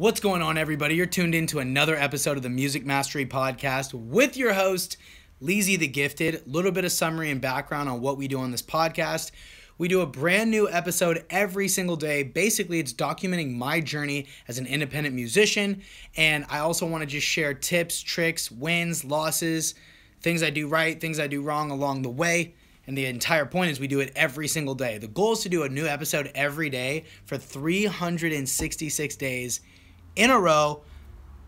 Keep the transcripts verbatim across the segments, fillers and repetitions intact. What's going on, everybody? You're tuned in to another episode of the Music Mastery Podcast with your host, Leezy the Gifted. A little bit of summary and background on what we do on this podcast. We do a brand new episode every single day. Basically, it's documenting my journey as an independent musician. And I also want to just share tips, tricks, wins, losses, things I do right, things I do wrong along the way. And the entire point is we do it every single day. The goal is to do a new episode every day for three hundred sixty-six days in a row.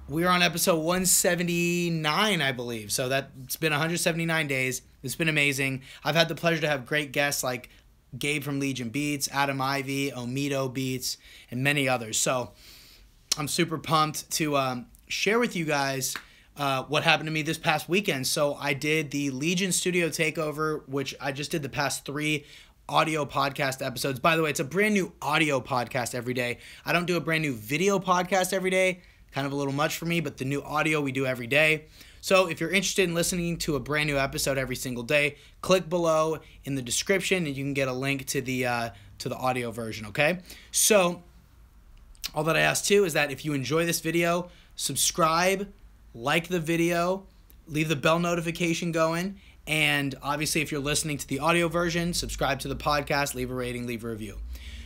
We're on episode one seventy-nine, I believe. So that's been one hundred seventy-nine days. It's been amazing. I've had the pleasure to have great guests like Gabe from Legion Beats, Adam Ivy, Omido Beats, and many others. So I'm super pumped to um, share with you guys uh, what happened to me this past weekend. So I did the Legion Studio Takeover, which I just did the past three audio podcast episodes. By the way, it's a brand new audio podcast every day. I don't do a brand new video podcast every day. Kind of a little much for me, but the new audio we do every day. So if you're interested in listening to a brand new episode every single day, click below in the description and you can get a link to the uh, to the audio version, okay? So all that I ask too is that if you enjoy this video, subscribe, like the video, leave the bell notification going. And obviously, if you're listening to the audio version, subscribe to the podcast, leave a rating, leave a review.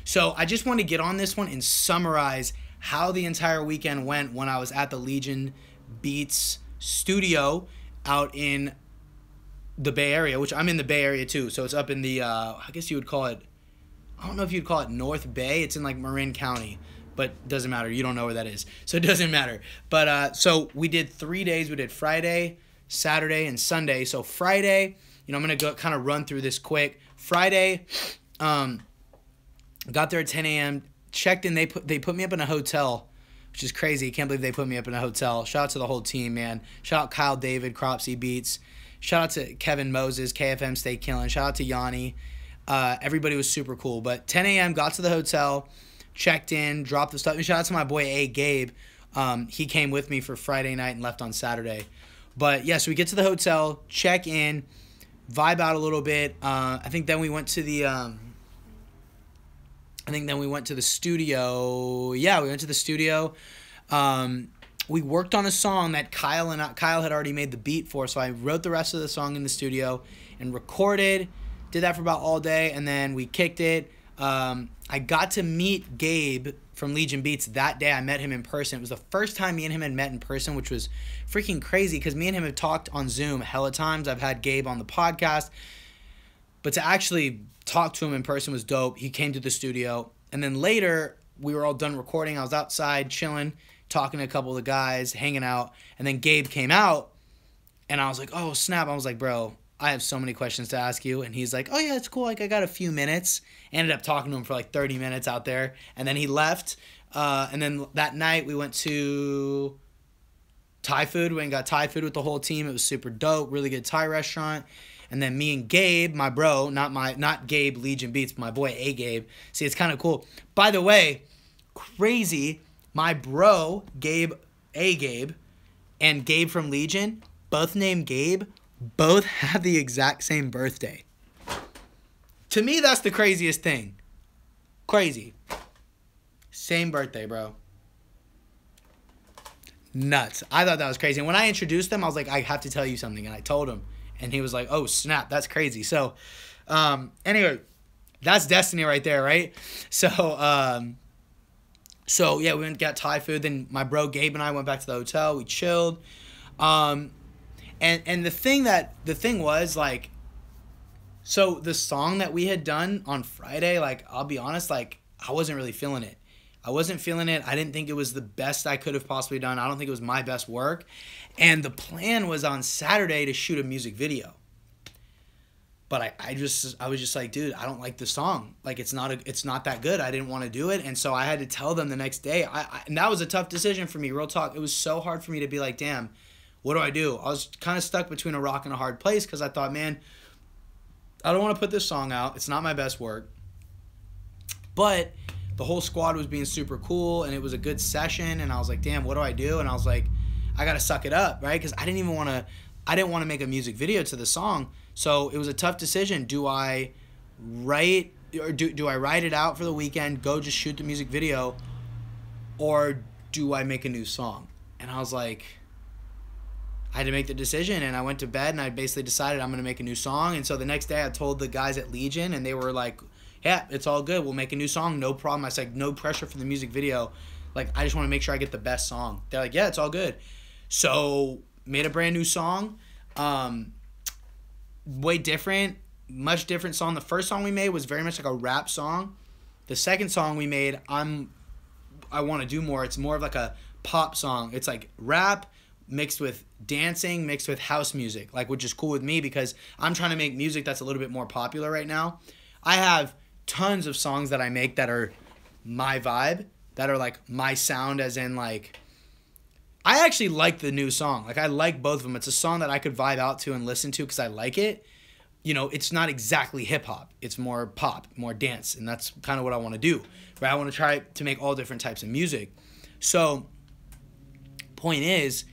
So I just want to get on this one and summarize how the entire weekend went when I was at the Legion Beats studio out in the Bay Area, which I'm in the Bay Area too. So it's up in the, uh, I guess you would call it, I don't know if you'd call it North Bay. It's in like Marin County, but doesn't matter. You don't know where that is. So it doesn't matter. But uh, so we did three days. We did Friday, Saturday, and Sunday. So Friday, you know, I'm going to go kind of run through this quick. Friday, um, got there at ten A M, checked in. They put, they put me up in a hotel, which is crazy. Can't believe they put me up in a hotel. Shout out to the whole team, man. Shout out Kyle David, Cropsey Beats. Shout out to Kevin Moses, K F M Stay Killing. Shout out to Yanni. Uh, everybody was super cool. But ten A M, got to the hotel, checked in, dropped the stuff. And shout out to my boy, A Gabe. Um, he came with me for Friday night and left on Saturday. But yeah, so we get to the hotel, check in, vibe out a little bit. Uh, I think then we went to the, um, I think then we went to the studio. Yeah, we went to the studio. Um, we worked on a song that Kyle and I, Kyle had already made the beat for. So I wrote the rest of the song in the studio and recorded. Did that for about all day, and then we kicked it. Um, I got to meet Gabe from Legion Beats that day. I met him in person. It was the first time me and him had met in person, which was freaking crazy because me and him have talked on Zoom hella times. I've had Gabe on the podcast, but to actually talk to him in person was dope. He came to the studio, and then later we were all done recording. I was outside chilling, talking to a couple of the guys, hanging out, and then Gabe came out, and I was like, oh snap. I was like, bro, I have so many questions to ask you. And he's like, oh yeah, it's cool. Like, I got a few minutes. Ended up talking to him for like thirty minutes out there. And then he left. Uh, and then that night we went to Thai food. We went and got Thai food with the whole team. It was super dope. Really good Thai restaurant. And then me and Gabe, my bro, not my, not Gabe Legion Beats, but my boy A Gabe. See, it's kind of cool. By the way, crazy. My bro, Gabe, A Gabe, and Gabe from Legion, both named Gabe, both have the exact same birthday. To me, that's the craziest thing. Crazy. Same birthday, bro. Nuts. I thought that was crazy. And when I introduced them, I was like, I have to tell you something. And I told him. And he was like, oh, snap, that's crazy. So, um, anyway, that's destiny right there, right? So, um, so yeah, we went and got Thai food. Then my bro Gabe and I went back to the hotel. We chilled. Um... And and the thing that the thing was like, so the song that we had done on Friday, like, I'll be honest, like, I wasn't really feeling it. I wasn't feeling it. I didn't think it was the best I could have possibly done. I don't think it was my best work. And the plan was on Saturday to shoot a music video. But I, I just I was just like, dude, I don't like the song. Like, it's not a it's not that good. I didn't want to do it. And so I had to tell them the next day. I, I and that was a tough decision for me, real talk. It was so hard for me to be like, damn, what do I do? I was kind of stuck between a rock and a hard place because I thought, man, I don't want to put this song out. It's not my best work. But the whole squad was being super cool, and it was a good session, and I was like, damn, what do I do? And I was like, I got to suck it up, right? Because I didn't even want to – I didn't want to make a music video to the song. So it was a tough decision. Do I write – or do, do I write it out for the weekend, go just shoot the music video, or – do I make a new song? And I was like, I had to make the decision, and I went to bed and I basically decided I'm going to make a new song. And so the next day I told the guys at Legion, and they were like, yeah, it's all good. We'll make a new song. No problem. I said, no pressure for the music video. Like, I just want to make sure I get the best song. They're like, yeah, it's all good. So made a brand new song. Um, way different, much different song. The first song we made was very much like a rap song. The second song we made, I'm, I want to do more. It's more of like a pop song. It's like rap mixed with dancing, mixed with house music, like, which is cool with me because I'm trying to make music that's a little bit more popular right now. I have tons of songs that I make that are my vibe, that are like my sound, as in like, I actually like the new song. Like, I like both of them. It's a song that I could vibe out to and listen to because I like it. You know, it's not exactly hip-hop. It's more pop, more dance, and that's kind of what I want to do. Right? I want to try to make all different types of music. So, point is,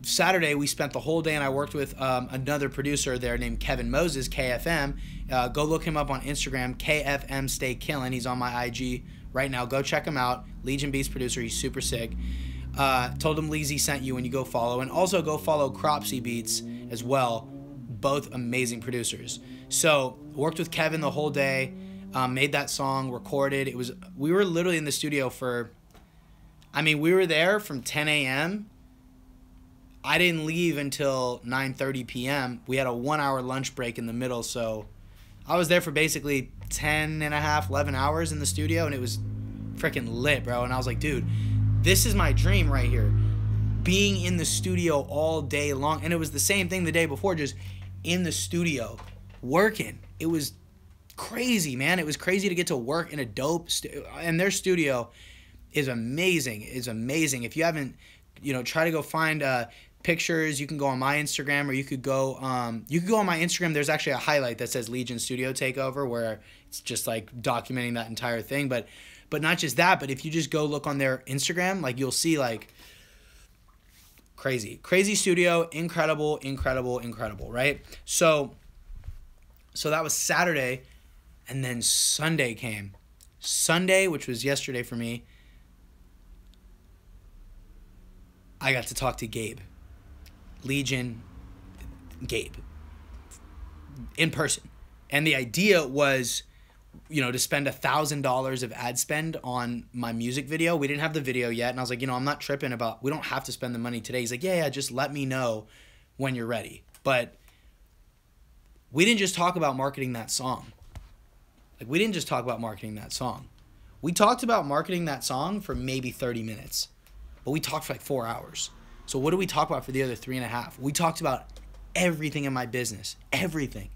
Saturday we spent the whole day, and I worked with um, another producer there named Kevin Moses, K F M. Uh, go look him up on Instagram, K F M Stay Killin'. He's on my I G right now. Go check him out. Legion Beats producer. He's super sick. Uh, told him Leezy sent you, and you go follow. And also go follow Cropsey Beats as well. Both amazing producers. So worked with Kevin the whole day, um, made that song, recorded. It was, we were literally in the studio for, I mean, we were there from ten A M I didn't leave until nine thirty P M We had a one hour lunch break in the middle. So I was there for basically ten and a half, eleven hours in the studio, and it was freaking lit, bro. And I was like, dude, this is my dream right here. Being in the studio all day long. And it was the same thing the day before, just in the studio working. It was crazy, man. It was crazy to get to work in a dope stu- and their studio is amazing. It's amazing. If you haven't, you know, try to go find uh pictures. You can go on my Instagram, or you could go um you could go on my Instagram. There's actually a highlight that says Legion Studio Takeover, where it's just like documenting that entire thing. But but not just that, but if you just go look on their Instagram, like, you'll see like crazy, crazy studio, incredible, incredible, incredible, right? So, so that was Saturday, and then Sunday came. Sunday, which was yesterday for me, I got to talk to Gabe, Legion, Gabe, in person. And the idea was, you know, to spend a thousand dollars of ad spend on my music video. We didn't have the video yet. And I was like, you know, I'm not tripping about, we don't have to spend the money today. He's like, yeah, yeah, just let me know when you're ready. But we didn't just talk about marketing that song. Like, we didn't just talk about marketing that song. We talked about marketing that song for maybe thirty minutes, but we talked for like four hours. So what did we talk about for the other three and a half? We talked about everything in my business, everything.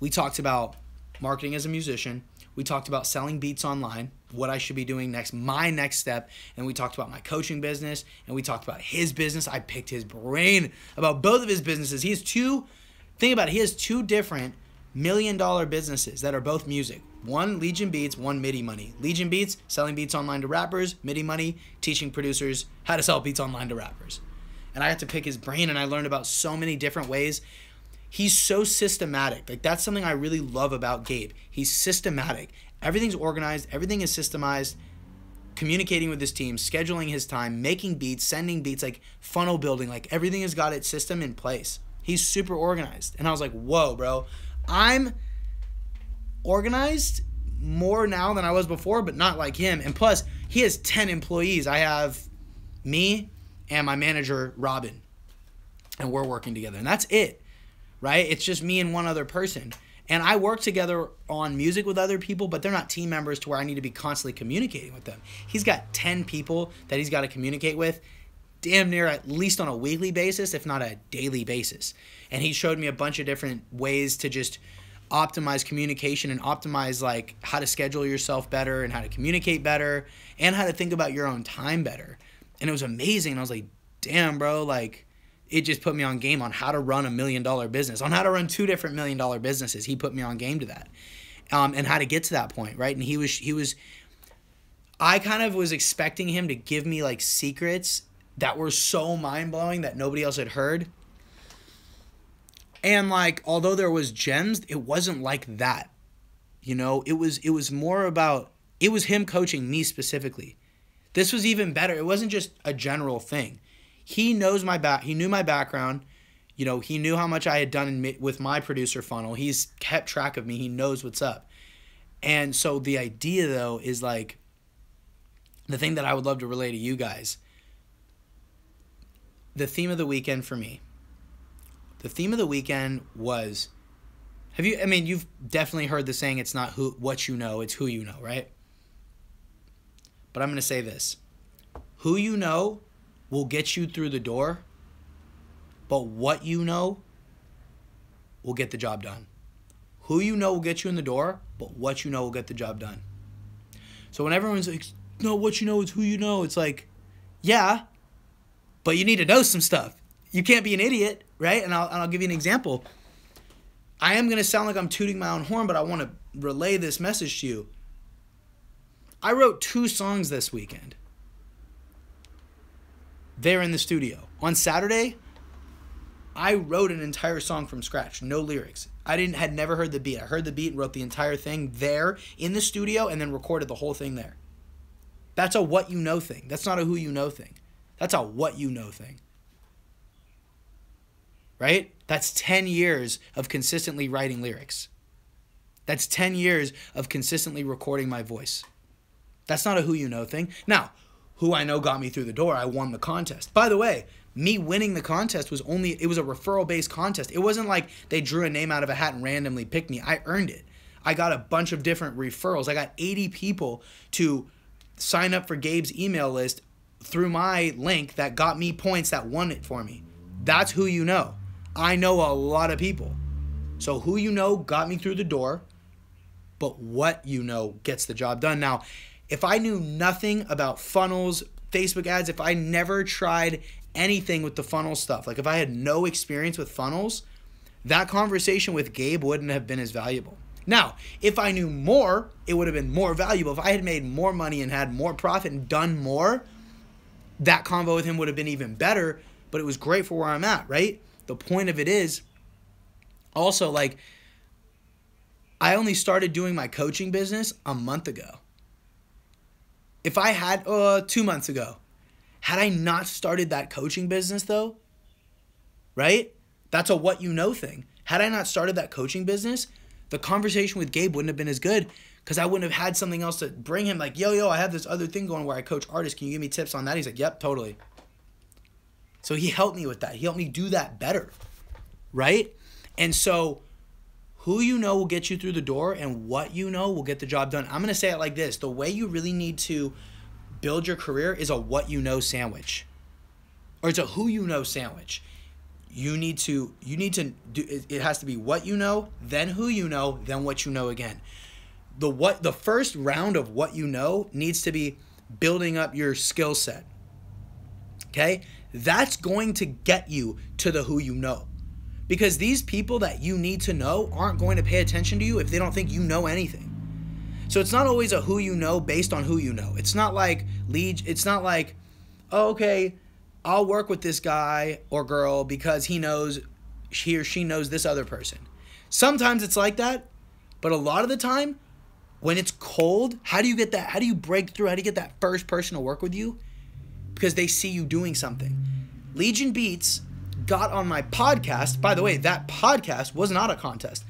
We talked about marketing as a musician. We talked about selling beats online, what I should be doing next, my next step. And we talked about my coaching business, and we talked about his business. I picked his brain about both of his businesses. He has two, think about it, he has two different million dollar businesses that are both music. One, Legion Beats, one, MIDI Money. Legion Beats, selling beats online to rappers. MIDI Money, teaching producers how to sell beats online to rappers. And I had to pick his brain, and I learned about so many different ways. He's so systematic. Like, that's something I really love about Gabe. He's systematic. Everything's organized. Everything is systemized. Communicating with his team, scheduling his time, making beats, sending beats, like funnel building. Like, everything has got its system in place. He's super organized. And I was like, whoa, bro. I'm organized more now than I was before, but not like him. And plus, he has ten employees. I have me and my manager, Robin. And we're working together. And that's it. Right? It's just me and one other person. And I work together on music with other people, but they're not team members to where I need to be constantly communicating with them. He's got ten people that he's got to communicate with damn near at least on a weekly basis, if not a daily basis. And he showed me a bunch of different ways to just optimize communication and optimize like how to schedule yourself better and how to communicate better and how to think about your own time better. And it was amazing. And I was like, damn, bro, like, it just put me on game on how to run a million dollar business, on how to run two different million dollar businesses. He put me on game to that, um, and how to get to that point, right? And he was, he was, I kind of was expecting him to give me like secrets that were so mind blowing that nobody else had heard. And like, although there was gems, it wasn't like that, you know. It was, it was more about, it was him coaching me specifically. This was even better. It wasn't just a general thing. He knows my back. He knew my background. You know, he knew how much I had done in mi with my producer funnel. He's kept track of me. He knows what's up. And so the idea, though, is like the thing that I would love to relay to you guys. The theme of the weekend for me. The theme of the weekend was, have you, I mean, you've definitely heard the saying, it's not who what you know, it's who you know, right? But I'm going to say this. Who you know will get you through the door, but what you know will get the job done. Who you know will get you in the door, but what you know will get the job done. So when everyone's like, no, what you know is who you know, it's like, yeah, but you need to know some stuff. You can't be an idiot, right? And I'll, and I'll give you an example. I am going to sound like I'm tooting my own horn, but I want to relay this message to you. I wrote two songs this weekend. They're in the studio. On Saturday, I wrote an entire song from scratch, no lyrics. I didn't had never heard the beat. I heard the beat and wrote the entire thing there in the studio and then recorded the whole thing there. That's a what you know thing. That's not a who you know thing. That's a what you know thing. Right? That's ten years of consistently writing lyrics. That's ten years of consistently recording my voice. That's not a who you know thing. Now, who I know got me through the door. I won the contest. By the way, me winning the contest was only, it was a referral-based contest. It wasn't like they drew a name out of a hat and randomly picked me. I earned it. I got a bunch of different referrals. I got eighty people to sign up for Gabe's email list through my link that got me points that won it for me. That's who you know. I know a lot of people. So who you know got me through the door, but what you know gets the job done. Now, if I knew nothing about funnels, Facebook ads, if I never tried anything with the funnel stuff, like if I had no experience with funnels, that conversation with Gabe wouldn't have been as valuable. Now, if I knew more, it would have been more valuable. If I had made more money and had more profit and done more, that convo with him would have been even better, but it was great for where I'm at, right? The point of it is also, like, I only started doing my coaching business a month ago. If I had, uh, two months ago, had I not started that coaching business though, right? That's a what you know thing. Had I not started that coaching business, the conversation with Gabe wouldn't have been as good because I wouldn't have had something else to bring him. Like, yo, yo, I have this other thing going where I coach artists. Can you give me tips on that? He's like, yep, totally. So he helped me with that. He helped me do that better, right? And so who you know will get you through the door and what you know will get the job done. I'm going to say it like this. The way you really need to build your career is a what you know sandwich, or it's a who you know sandwich. You need to, you need to do, it has to be what you know, then who you know, then what you know again. The what, the first round of what you know needs to be building up your skill set, okay? That's going to get you to the who you know. Because these people that you need to know aren't going to pay attention to you if they don't think you know anything. So it's not always a who you know based on who you know. It's not like, it's not like, oh, okay, I'll work with this guy or girl because he knows, he or she knows this other person. Sometimes it's like that, but a lot of the time when it's cold, how do you get that? How do you break through? How do you get that first person to work with you? Because they see you doing something. Legion Beats got on my podcast. By the way, that podcast was not a contest.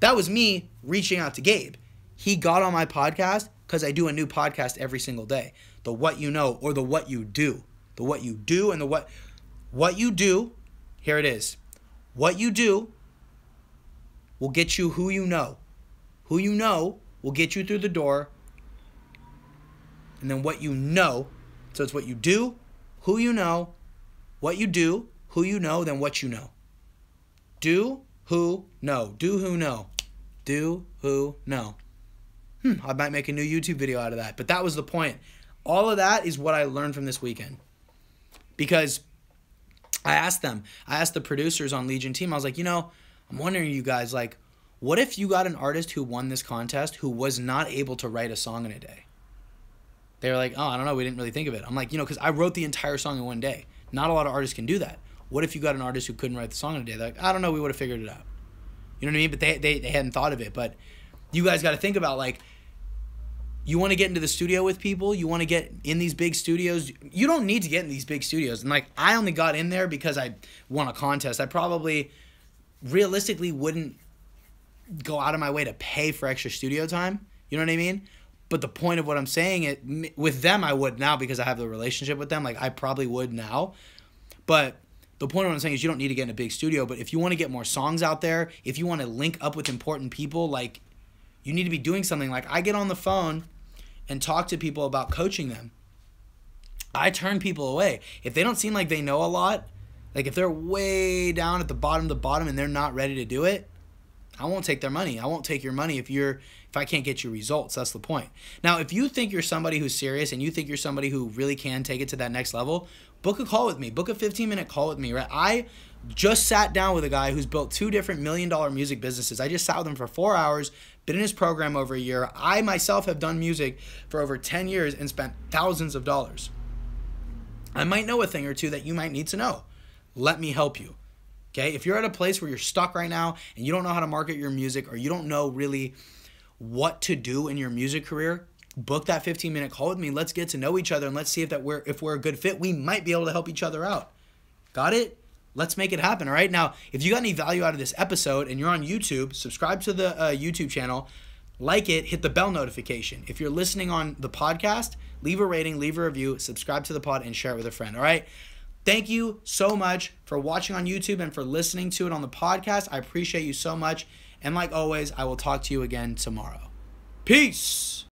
That was me reaching out to Gabe. He got on my podcast because I do a new podcast every single day. The what you know, or the what you do. The what you do and the what, what you do, here it is. What you do will get you who you know. Who you know will get you through the door. And then what you know, so it's what you do, who you know, what you do, who you know, then what you know. Do, who, know. Do, who, know. Do, who, know. Hmm, I might make a new YouTube video out of that, but that was the point. All of that is what I learned from this weekend. Because I asked them, I asked the producers on Legion Team, I was like, you know, I'm wondering, you guys, like, what if you got an artist who won this contest who was not able to write a song in a day? They were like, oh, I don't know, we didn't really think of it. I'm like, you know, because I wrote the entire song in one day. Not a lot of artists can do that. What if you got an artist who couldn't write the song in a day? They're like, I don't know, we would have figured it out. You know what I mean? But they, they, they hadn't thought of it. But you guys got to think about, like, You want to get into the studio with people. You want to get in these big studios. You don't need to get in these big studios. And like, I only got in there because I won a contest. I probably realistically wouldn't go out of my way to pay for extra studio time. You know what I mean? But the point of what I'm saying, it with them, I would now because I have the relationship with them. Like, I probably would now. But the point of what I'm saying is you don't need to get in a big studio. But if you want to get more songs out there, if you want to link up with important people, like, you need to be doing something. Like, I get on the phone and talk to people about coaching them. I turn people away. If they don't seem like they know a lot, like if they're way down at the bottom of the bottom and they're not ready to do it, I won't take their money. I won't take your money if you're if I can't get you results. That's the point. Now, if you think you're somebody who's serious and you think you're somebody who really can take it to that next level, book a call with me. Book a fifteen minute call with me. Right? I just sat down with a guy who's built two different million dollar music businesses. I just sat with him for four hours, been in his program over a year. I myself have done music for over ten years and spent thousands of dollars. I might know a thing or two that you might need to know. Let me help you. Okay? If you're at a place where you're stuck right now and you don't know how to market your music or you don't know really what to do in your music career, book that fifteen minute call with me. Let's get to know each other and let's see if that we're if we're a good fit. We might be able to help each other out. Got it? Let's make it happen, all right? Now, if you got any value out of this episode and you're on YouTube, subscribe to the uh, YouTube channel, like it, hit the bell notification. If you're listening on the podcast, leave a rating, leave a review, subscribe to the pod, and share it with a friend, all right? Thank you so much for watching on YouTube and for listening to it on the podcast. I appreciate you so much. And like always, I will talk to you again tomorrow. Peace.